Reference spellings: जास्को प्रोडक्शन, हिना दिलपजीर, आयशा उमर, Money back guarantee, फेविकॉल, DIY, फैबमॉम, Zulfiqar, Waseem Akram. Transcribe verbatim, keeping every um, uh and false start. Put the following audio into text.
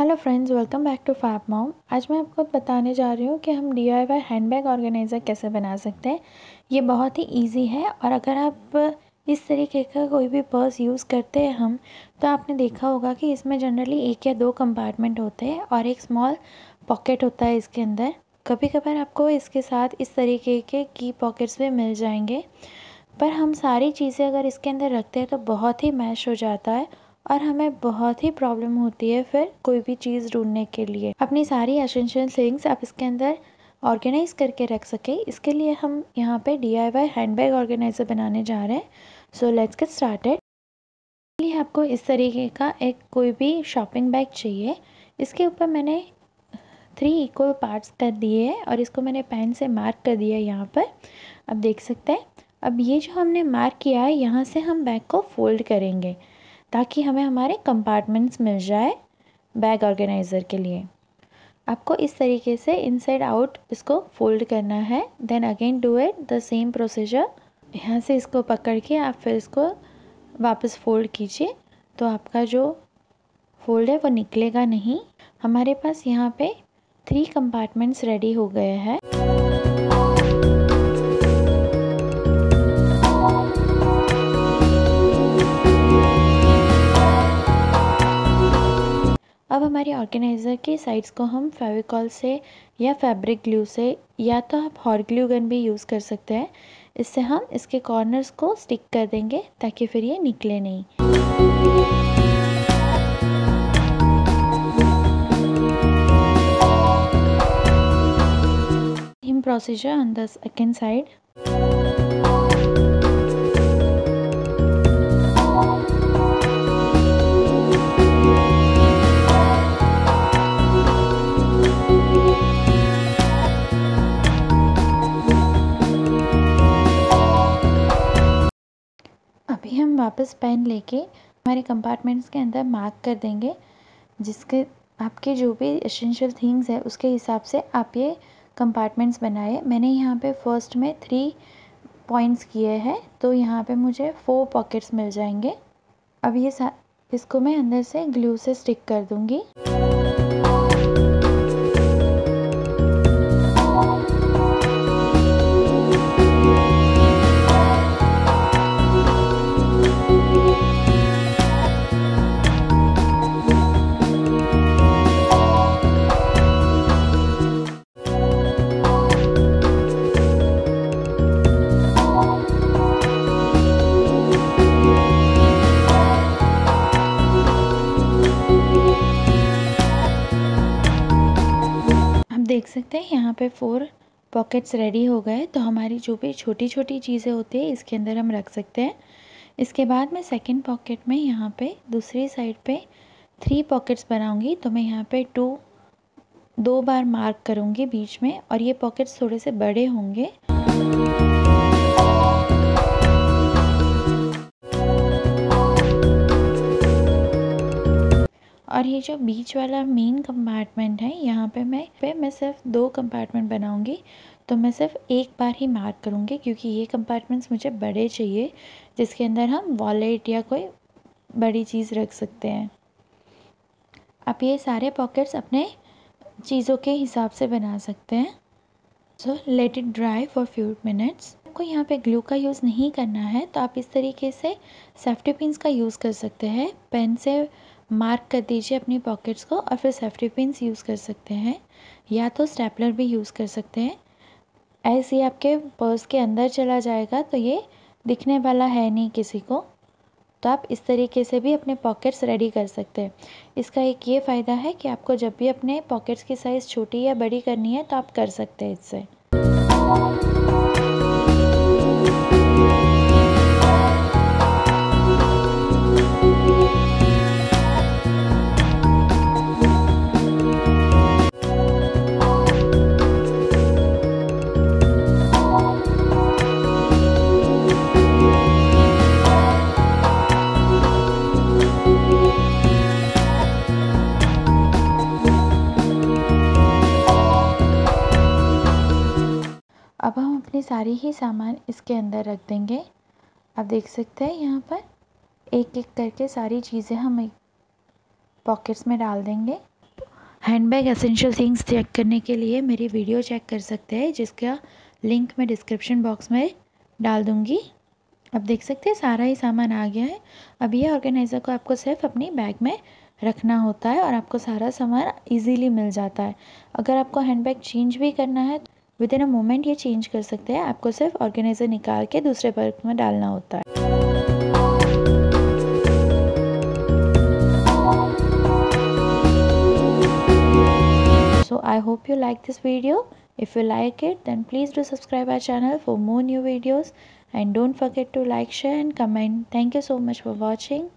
Hello friends, welcome back to फैबमॉम। आज मैं आपको बताने जा रही हूँ कि हम D I Y handbag organiser कैसे बना सकते हैं। ये बहुत ही इजी है और अगर आप इस तरीके का कोई भी पर्स यूज़ करते हैं हम तो आपने देखा होगा कि इसमें जनरली एक या दो कंपार्टमेंट होते हैं और एक स्मॉल पॉकेट होता है इसके अंदर। कभी कभार आपको इसके साथ इस तरीके के की पॉकेट्स भी मिल जाएंगे, पर हम सारी चीज़ें अगर इसके अंदर रखते हैं तो बहुत ही मैश हो जाता है और हमें बहुत ही प्रॉब्लम होती है फिर कोई भी चीज़ ढूंढने के लिए। अपनी सारी एसेंशियल थिंग्स आप इसके अंदर ऑर्गेनाइज करके रख सके, इसके लिए हम यहाँ पे D I Y handbag organiser बनाने जा रहे हैं। So let's get started. इसलिए आपको इस तरीके का एक कोई भी शॉपिंग बैग चाहिए। इसके ऊपर मैंने थ्री इक्वल पार्ट्स कर दिए हैं और इसको मैंने पेन से मार्क कर दिया है यहाँ पर, आप देख सकते हैं। अब ये जो हमने मार्क किया है यहाँ से हम बैग को फोल्ड करेंगे ताकि हमें हमारे कंपार्टमेंट्स मिल जाए बैग ऑर्गेनाइज़र के लिए। आपको इस तरीके से इनसाइड आउट इसको फोल्ड करना है। Then again do it the same procedure. यहाँ से इसको पकड़ के आप फिर इसको वापस फोल्ड कीजिए तो आपका जो फोल्ड है वो निकलेगा नहीं। हमारे पास यहाँ पे थ्री कंपार्टमेंट्स रेडी हो गए हैं। अब हमारी ऑर्गेनाइज़र की साइड्स को हम फेविकॉल से या फैब्रिक ग्लू से या तो आप हॉट ग्लू गन भी यूज़ कर सकते हैं। इससे हम इसके कॉर्नर्स को स्टिक कर देंगे ताकि फिर ये निकले नहीं। Same procedure on the second side. हम वापस पेन लेके हमारे कंपार्टमेंट्स के अंदर मार्क कर देंगे, जिसके आपके जो भी एसेंशियल थिंग्स है उसके हिसाब से आप ये कंपार्टमेंट्स बनाए। मैंने यहाँ पे फर्स्ट में थ्री पॉइंट्स किए हैं तो यहाँ पे मुझे फोर पॉकेट्स मिल जाएंगे। अब ये इसको मैं अंदर से ग्लू से स्टिक कर दूँगी। देख सकते हैं यहाँ पे फोर पॉकेट्स रेडी हो गए, तो हमारी जो भी छोटी छोटी चीज़ें होती है इसके अंदर हम रख सकते हैं। इसके बाद मैं सेकंड पॉकेट में यहाँ पे दूसरी साइड पे थ्री पॉकेट्स बनाऊँगी, तो मैं यहाँ पे टू दो बार मार्क करूँगी बीच में और ये पॉकेट्स थोड़े से बड़े होंगे। और ये जो बीच वाला मेन कंपार्टमेंट है यहाँ पे मैं पे मैं सिर्फ दो कंपार्टमेंट बनाऊंगी, तो मैं सिर्फ एक बार ही मार्क करूंगी क्योंकि ये कंपार्टमेंट्स मुझे बड़े चाहिए जिसके अंदर हम वॉलेट या कोई बड़ी चीज़ रख सकते हैं। आप ये सारे पॉकेट्स अपने चीज़ों के हिसाब से बना सकते हैं। So let it dry for few minutes. आपको यहाँ पे ग्लू का यूज़ नहीं करना है तो आप इस तरीके से सेफ्टी पिन्स का यूज़ कर सकते हैं। पेन से मार्क कर दीजिए अपनी पॉकेट्स को और फिर सेफ्टी पिन्स यूज़ कर सकते हैं या तो स्टेपलर भी यूज़ कर सकते हैं। ऐसे ही आपके पर्स के अंदर चला जाएगा तो ये दिखने वाला है नहीं किसी को, तो आप इस तरीके से भी अपने पॉकेट्स रेडी कर सकते हैं। इसका एक ये फ़ायदा है कि आपको जब भी अपने पॉकेट्स की साइज़ छोटी या बड़ी करनी है तो आप कर सकते हैं इससे। अब हम अपनी सारी ही सामान इसके अंदर रख देंगे। आप देख सकते हैं यहाँ पर एक एक करके सारी चीज़ें हम पॉकेट्स में डाल देंगे। हैंडबैग एसेंशियल थिंग्स चेक करने के लिए मेरी वीडियो चेक कर सकते हैं, जिसका लिंक मैं डिस्क्रिप्शन बॉक्स में डाल दूँगी। अब देख सकते हैं सारा ही सामान आ गया है। अब ये ऑर्गेनाइज़र को आपको सिर्फ अपनी बैग में रखना होता है और आपको सारा सामान इजीली मिल जाता है। अगर आपको हैंडबैग चेंज भी करना है तो विद इन अ मोमेंट ये चेंज कर सकते हैं, आपको सिर्फ ऑर्गेनाइज़र निकाल के दूसरे पर्स में डालना होता है। So I hope you like this video. If you like it, then please do subscribe our channel for more new videos and don't forget to like, share and comment. Thank you so much for watching.